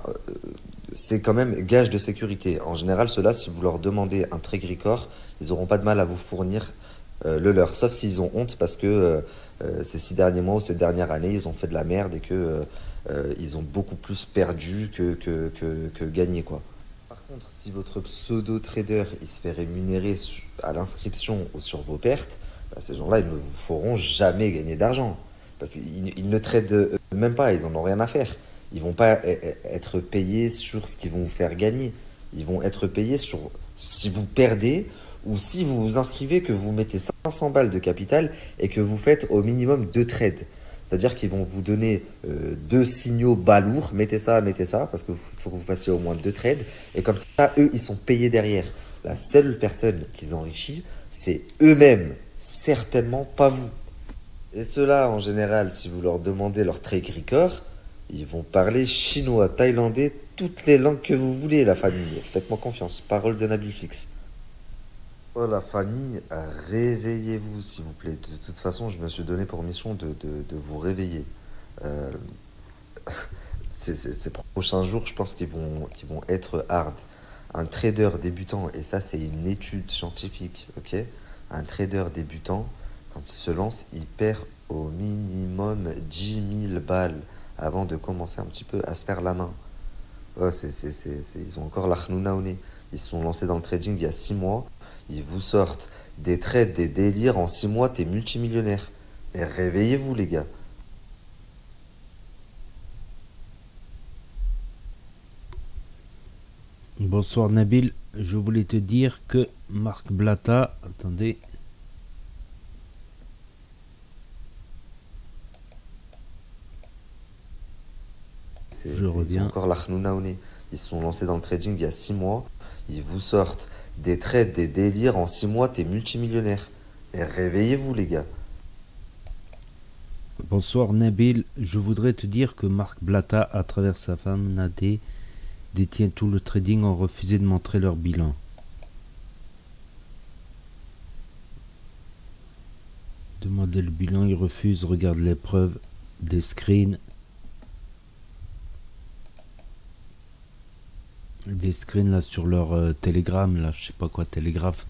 c'est quand même gage de sécurité. En général, ceux-là, si vous leur demandez un trade record, ils n'auront pas de mal à vous fournir le leur, sauf s'ils ont honte parce que ces 6 derniers mois ou ces dernières années, ils ont fait de la merde et que ils ont beaucoup plus perdu que gagné, quoi. Par contre, si votre pseudo-trader il se fait rémunérer à l'inscription ou sur vos pertes, bah, ces gens-là, ils ne vous feront jamais gagner d'argent. Parce qu'ils ne tradent même pas, ils n'en ont rien à faire. Ils ne vont pas être payés sur ce qu'ils vont vous faire gagner. Ils vont être payés sur si vous perdez ou si vous vous inscrivez, que vous mettez 500 balles de capital et que vous faites au minimum 2 trades. C'est-à-dire qu'ils vont vous donner 2 signaux balourds, mettez ça, parce qu'il faut que vous fassiez au moins 2 trades. Et comme ça, eux, ils sont payés derrière. La seule personne qu'ils enrichissent, c'est eux-mêmes, certainement pas vous. Et ceux-là, en général, si vous leur demandez leur trade record, ils vont parler chinois, thaïlandais, toutes les langues que vous voulez, la famille. Faites-moi confiance, parole de Nabilflix. Oh la famille, réveillez-vous s'il vous plaît. De toute façon, je me suis donné pour mission de vous réveiller. Ces prochains jours, je pense qu'ils vont être hard. Un trader débutant, et ça c'est une étude scientifique, ok? Un trader débutant, quand il se lance, il perd au minimum 10 000 balles avant de commencer un petit peu à se faire la main. Oh, ils ont encore la hnouna au nez. Ils se sont lancés dans le trading il y a 6 mois. Ils vous sortent des trades, des délires. En 6 mois, t'es multimillionnaire. Mais réveillez-vous, les gars. Bonsoir, Nabil. Je voulais te dire que Marc Blata... Attendez. Je reviens. Encore la hnouna au nez. Ils se sont lancés dans le trading il y a 6 mois. Ils vous sortent des trades, des délires. En 6 mois, t'es multimillionnaire. Mais réveillez-vous, les gars. Bonsoir, Nabil. Je voudrais te dire que Marc Blata, à travers sa femme, Nadé, détient tout le trading, ont refusé de montrer leur bilan. Demandez le bilan, ils refusent. Regarde les preuves des screens. Des screens là sur leur télégramme, là, je sais pas quoi, télégraphe.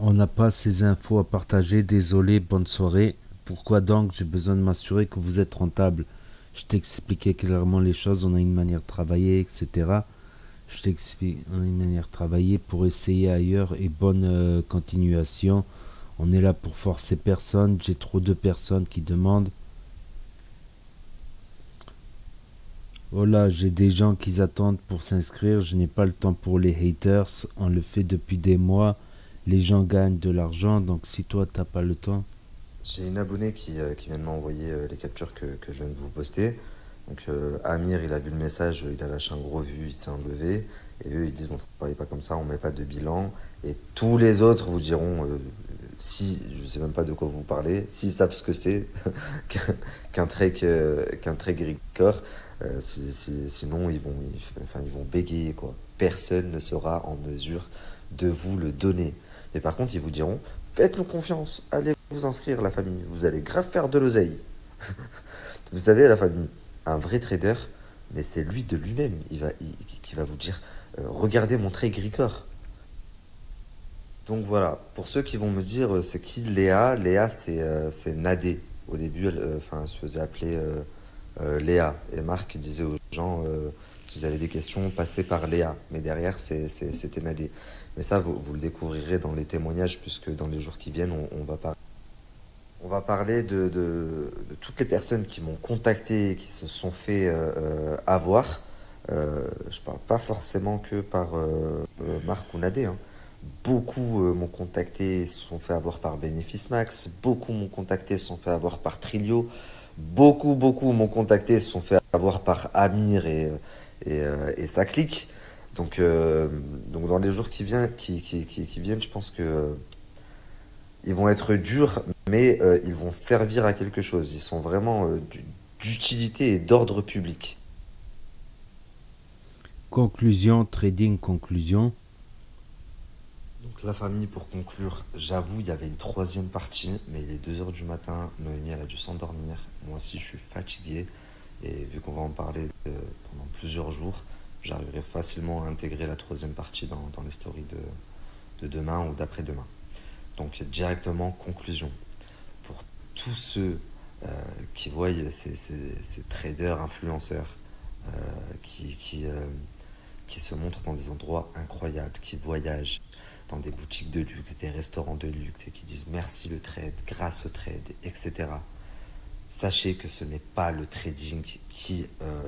On n'a pas ces infos à partager, désolé, bonne soirée. Pourquoi donc? J'ai besoin de m'assurer que vous êtes rentable. Je t'expliquais clairement les choses, on a une manière de travailler, etc. Je t'explique, on a une manière de travailler pour essayer ailleurs et bonne continuation. On est là pour forcer personne, j'ai trop de personnes qui demandent. Oh là, j'ai des gens qui attendent pour s'inscrire, je n'ai pas le temps pour les haters, on le fait depuis des mois, les gens gagnent de l'argent, donc si toi t'as pas le temps... J'ai une abonnée qui vient de m'envoyer les captures que je viens de vous poster, donc Amir il a vu le message, il a lâché un gros vu, il s'est enlevé, et eux ils disent on ne travaille pas comme ça, on ne met pas de bilan, et tous les autres vous diront... si, je ne sais même pas de quoi vous parlez, s'ils savent ce que c'est qu'un trade record, sinon ils vont bégayer, quoi. Personne ne sera en mesure de vous le donner. Et par contre, ils vous diront, faites-nous confiance, allez vous inscrire la famille, vous allez grave faire de l'oseille. Vous savez la famille, un vrai trader, mais c'est lui de lui-même qui va vous dire, regardez mon trade record. Donc voilà, pour ceux qui vont me dire c'est qui Léa, Léa c'est Nadé. Au début, elle se faisait appeler Léa. Et Marc disait aux gens, si vous avez des questions, passez par Léa. Mais derrière, c'était Nadé. Mais ça, vous le découvrirez dans les témoignages, puisque dans les jours qui viennent, on va parler de toutes les personnes qui m'ont contacté et qui se sont fait avoir. Je ne parle pas forcément que par Marc ou Nadé, hein. Beaucoup m'ont contacté, se sont fait avoir par Bénéfice Max. Beaucoup m'ont contacté, se sont fait avoir par Trilio. Beaucoup m'ont contacté, se sont fait avoir par Amir et ça clique. Donc dans les jours qui viennent, je pense que Ils vont être durs, mais ils vont servir à quelque chose. Ils sont vraiment d'utilité et d'ordre public. Conclusion, trading, conclusion. Donc la famille, pour conclure, j'avoue, il y avait une troisième partie, mais il est 2 h du matin, Noémie, elle a dû s'endormir. Moi aussi, je suis fatigué. Et vu qu'on va en parler pendant plusieurs jours, j'arriverai facilement à intégrer la troisième partie dans les stories de demain ou d'après-demain. Donc directement, conclusion. Pour tous ceux qui voient ces traders, influenceurs, qui se montrent dans des endroits incroyables, qui voyagent dans des boutiques de luxe, des restaurants de luxe, et qui disent merci le trade, grâce au trade, etc. Sachez que ce n'est pas le trading qui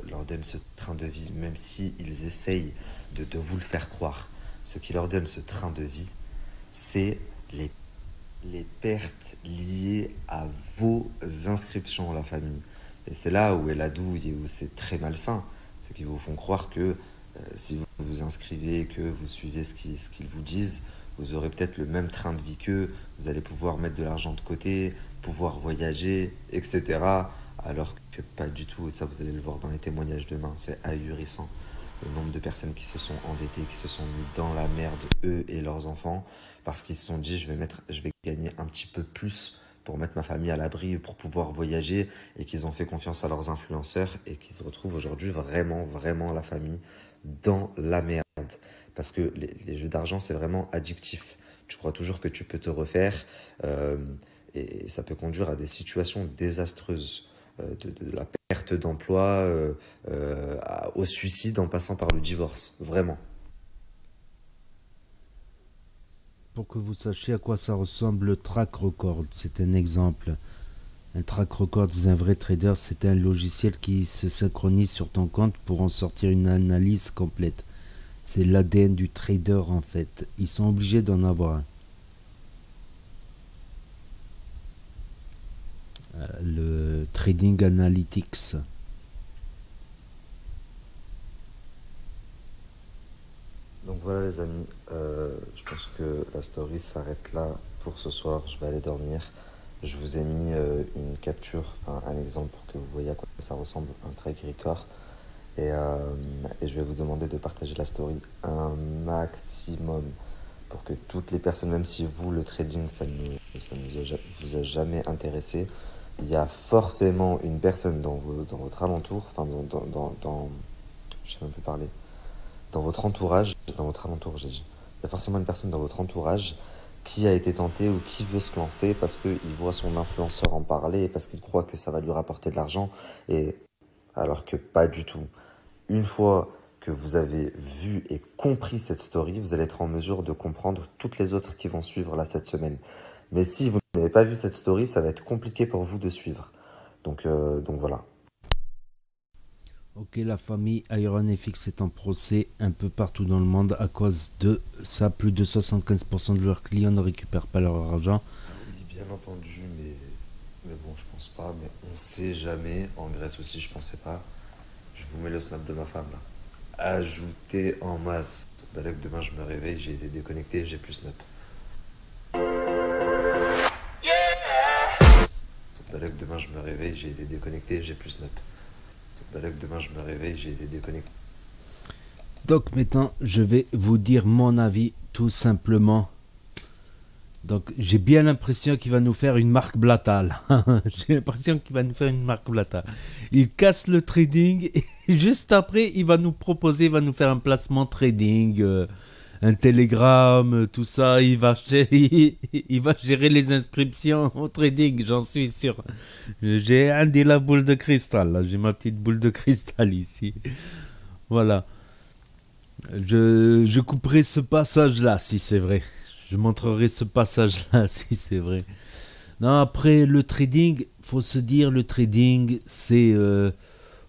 leur donne ce train de vie, même s'ils essayent de vous le faire croire. Ce qui leur donne ce train de vie, c'est les pertes liées à vos inscriptions à la famille. Et c'est là où est la douille et où c'est très malsain. C'est qu'ils vous font croire que si vous vous inscrivez, que vous suivez ce qu'ils vous disent, vous aurez peut-être le même train de vie qu'eux, vous allez pouvoir mettre de l'argent de côté, pouvoir voyager, etc. Alors que pas du tout, et ça vous allez le voir dans les témoignages demain, c'est ahurissant. Le nombre de personnes qui se sont endettées, qui se sont mis dans la merde, eux et leurs enfants, parce qu'ils se sont dit je vais gagner un petit peu plus pour mettre ma famille à l'abri, pour pouvoir voyager, et qu'ils ont fait confiance à leurs influenceurs, et qu'ils se retrouvent aujourd'hui vraiment, vraiment la famille dans la merde. Parce que les jeux d'argent, c'est vraiment addictif. Tu crois toujours que tu peux te refaire, et ça peut conduire à des situations désastreuses, de la perte d'emploi, au suicide en passant par le divorce, vraiment. Pour que vous sachiez à quoi ça ressemble le track record, c'est un exemple. Un track record d'un vrai trader, c'est un logiciel qui se synchronise sur ton compte pour en sortir une analyse complète. C'est l'ADN du trader en fait, ils sont obligés d'en avoir un. Le trading analytics. Donc voilà les amis, je pense que la story s'arrête là pour ce soir, je vais aller dormir. Je vous ai mis une capture, un exemple pour que vous voyez à quoi ça ressemble, un trade record. Et je vais vous demander de partager la story un maximum pour que toutes les personnes, même si vous, le trading, ça ne vous a jamais intéressé, il y a forcément une personne dans votre alentour, je ne sais même plus parler, dans votre entourage, j'ai dit, il y a forcément une personne dans votre entourage qui a été tentée ou qui veut se lancer parce qu'il voit son influenceur en parler, parce qu'il croit que ça va lui rapporter de l'argent, et alors que pas du tout. Une fois que vous avez vu et compris cette story, vous allez être en mesure de comprendre toutes les autres qui vont suivre là cette semaine. Mais si vous n'avez pas vu cette story, ça va être compliqué pour vous de suivre. Donc voilà. Ok, la famille IronFX est en procès un peu partout dans le monde à cause de ça. Plus de 75% de leurs clients ne récupèrent pas leur argent. Oui, bien entendu, mais bon, je pense pas, mais on sait jamais. En Grèce aussi, je pensais pas. Je vous mets le snap de ma femme là. Ajouter en masse. Demain, je me réveille, j'ai été déconnecté, j'ai plus snap. Demain, je me réveille, j'ai été déconnecté, j'ai plus snap. Demain, je me réveille, j'ai été déconnecté. Donc maintenant, je vais vous dire mon avis tout simplement. Donc j'ai bien l'impression qu'il va nous faire une Marc Blata. J'ai l'impression qu'il va nous faire une Marc Blata. Il casse le trading et juste après il va nous proposer, il va nous faire un placement trading, un télégramme, tout ça. Il va gérer les inscriptions au trading, j'en suis sûr. J'ai un de la boule de cristal, là j'ai ma petite boule de cristal ici. Voilà. Je couperai ce passage là si c'est vrai. Je montrerai ce passage-là, si c'est vrai. Non, après, le trading, faut se dire, le trading, c'est...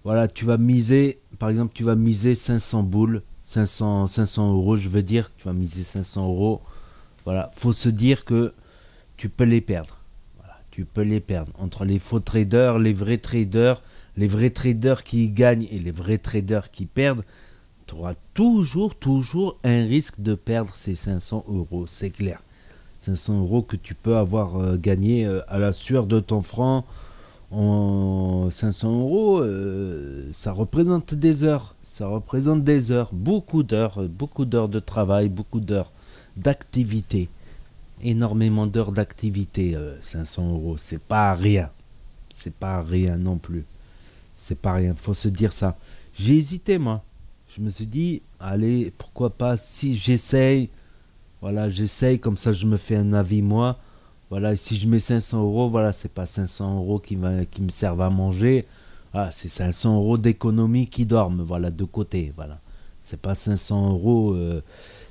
voilà, tu vas miser, par exemple, tu vas miser 500 boules, 500 euros, je veux dire, tu vas miser 500 euros. Voilà, faut se dire que tu peux les perdre. Voilà, tu peux les perdre. Entre les faux traders, les vrais traders qui gagnent et les vrais traders qui perdent, tu auras toujours un risque de perdre ces 500 euros, c'est clair. 500 € que tu peux avoir gagné à la sueur de ton front. En 500 €, ça représente des heures, beaucoup d'heures de travail, beaucoup d'heures d'activité, énormément d'heures d'activité. 500 €, c'est pas rien, non plus, c'est pas rien, faut se dire ça. J'ai hésité, moi, je me suis dit, allez, pourquoi pas, si j'essaye, voilà, j'essaye, comme ça je me fais un avis, moi. Voilà, si je mets 500 €, voilà, c'est pas 500 € qui me servent à manger. Ah, c'est 500 € d'économie qui dorment, voilà, de côté, voilà. C'est pas 500 €,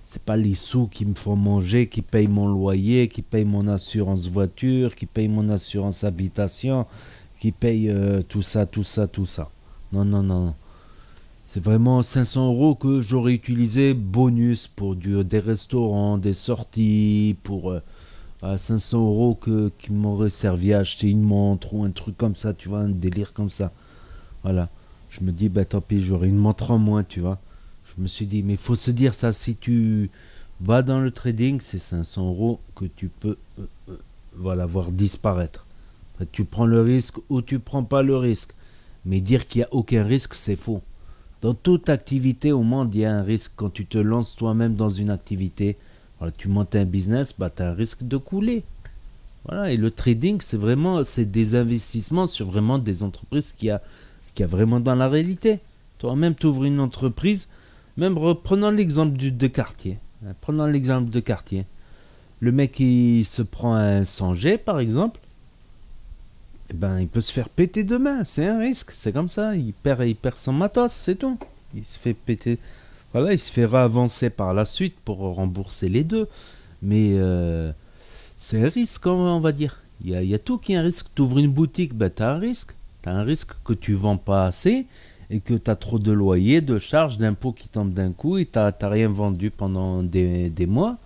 c'est pas les sous qui me font manger, qui payent mon loyer, qui payent mon assurance voiture, qui payent mon assurance habitation, qui payent tout ça. Non, non, non. C'est vraiment 500 € que j'aurais utilisé bonus pour des restaurants, des sorties, pour... 500 € qui m'aurait servi à acheter une montre ou un truc comme ça, tu vois, un délire comme ça. Voilà, je me dis, bah tant pis, j'aurai une montre en moins, tu vois. Je me suis dit, mais faut se dire ça, si tu vas dans le trading, c'est 500 € que tu peux voilà, voir disparaître. Après, tu prends le risque ou tu prends pas le risque, mais dire qu'il n'y a aucun risque, c'est faux. Dans toute activité au monde, il y a un risque. Quand tu te lances toi-même dans une activité, voilà, tu montes un business, bah, tu as un risque de couler. Voilà, et le trading, c'est vraiment des investissements sur vraiment des entreprises qui a vraiment dans la réalité. Toi-même, tu ouvres une entreprise, même prenons l'exemple de Cartier. Prenons l'exemple de Cartier. Le mec, il se prend un 100G, par exemple, eh ben, il peut se faire péter demain. C'est un risque, c'est comme ça. Il perd son matos, c'est tout. Il se fait péter... Voilà, il se fait avancer par la suite pour rembourser les deux. Mais c'est un risque, on va dire. Il y a tout qui est un risque. Tu ouvres une boutique, ben, tu as un risque. Tu as un risque que tu ne vends pas assez et que tu as trop de loyers, de charges, d'impôts qui tombent d'un coup et tu n'as rien vendu pendant des mois.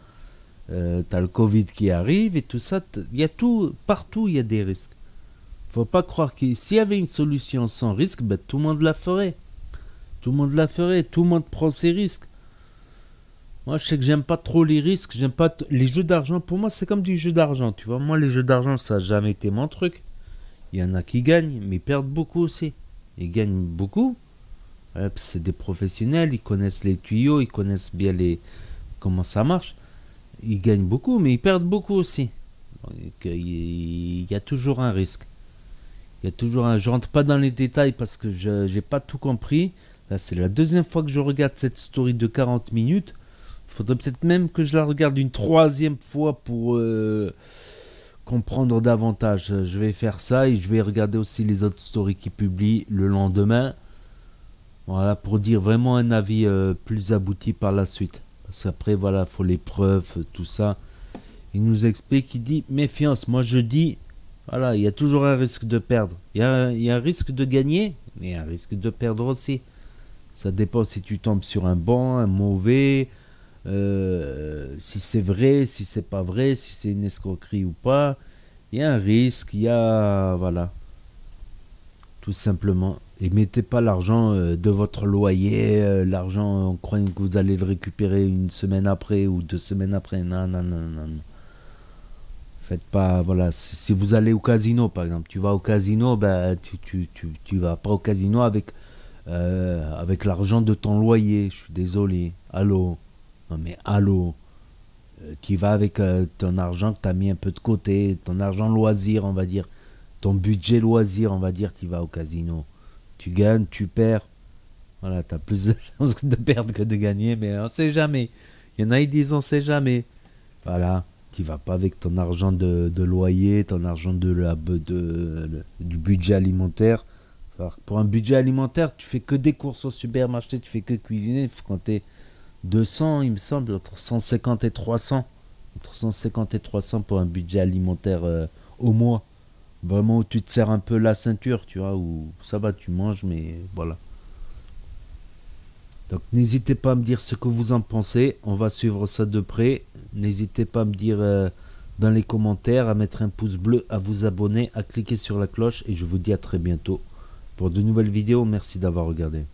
Tu as le Covid qui arrive et tout ça. Il y a tout, partout il y a des risques. Il ne faut pas croire que s'il y avait une solution sans risque, ben, tout le monde la ferait. Tout le monde la ferait, tout le monde prend ses risques. Moi, je sais que j'aime pas trop les risques, j'aime pas les jeux d'argent. Pour moi, c'est comme du jeu d'argent, tu vois. Moi, les jeux d'argent, ça n'a jamais été mon truc. Il y en a qui gagnent, mais ils perdent beaucoup aussi. Ils gagnent beaucoup. Voilà, c'est des professionnels, ils connaissent les tuyaux, ils connaissent bien comment ça marche. Ils gagnent beaucoup, mais ils perdent beaucoup aussi. Donc, il y a toujours un risque. Il y a toujours un... Je rentre pas dans les détails parce que je n'ai pas tout compris. Là, c'est la deuxième fois que je regarde cette story de 40 minutes. Il faudrait peut-être même que je la regarde une troisième fois pour comprendre davantage. Je vais faire ça et je vais regarder aussi les autres stories qui publient le lendemain. Voilà, pour dire vraiment un avis plus abouti par la suite. Parce qu'après, voilà, il faut les preuves, tout ça. Il nous explique, il dit méfiance. Moi, je dis, voilà, il y a toujours un risque de perdre. Il y a un risque de gagner, mais il y a un risque de perdre aussi. Ça dépend si tu tombes sur un bon, un mauvais, si c'est vrai, si c'est pas vrai, si c'est une escroquerie ou pas. Il y a un risque, il y a... Voilà. Tout simplement. Et mettez pas l'argent de votre loyer, l'argent en croyant que vous allez le récupérer une semaine après ou 2 semaines après. Non, non, non, non. Faites pas... Voilà. Si vous allez au casino, par exemple, tu vas au casino, ben, tu vas pas au casino avec l'argent de ton loyer, je suis désolé, allô, non mais allô, qui va avec ton argent que tu as mis un peu de côté, ton argent loisir, on va dire, ton budget loisir, on va dire, tu vas au casino, tu gagnes, tu perds, voilà, tu as plus de chances de perdre que de gagner, mais on sait jamais, il y en a qui disent on sait jamais, voilà, tu vas pas avec ton argent de loyer, ton argent du budget alimentaire. Pour un budget alimentaire, tu fais que des courses au supermarché, tu fais que cuisiner, il faut compter 200, il me semble, entre 150 et 300. Entre 150 et 300 pour un budget alimentaire au mois. Vraiment où tu te serres un peu la ceinture, tu vois, où ça va, tu manges, mais voilà. Donc n'hésitez pas à me dire ce que vous en pensez, on va suivre ça de près. N'hésitez pas à me dire dans les commentaires, à mettre un pouce bleu, à vous abonner, à cliquer sur la cloche et je vous dis à très bientôt. Pour de nouvelles vidéos, merci d'avoir regardé.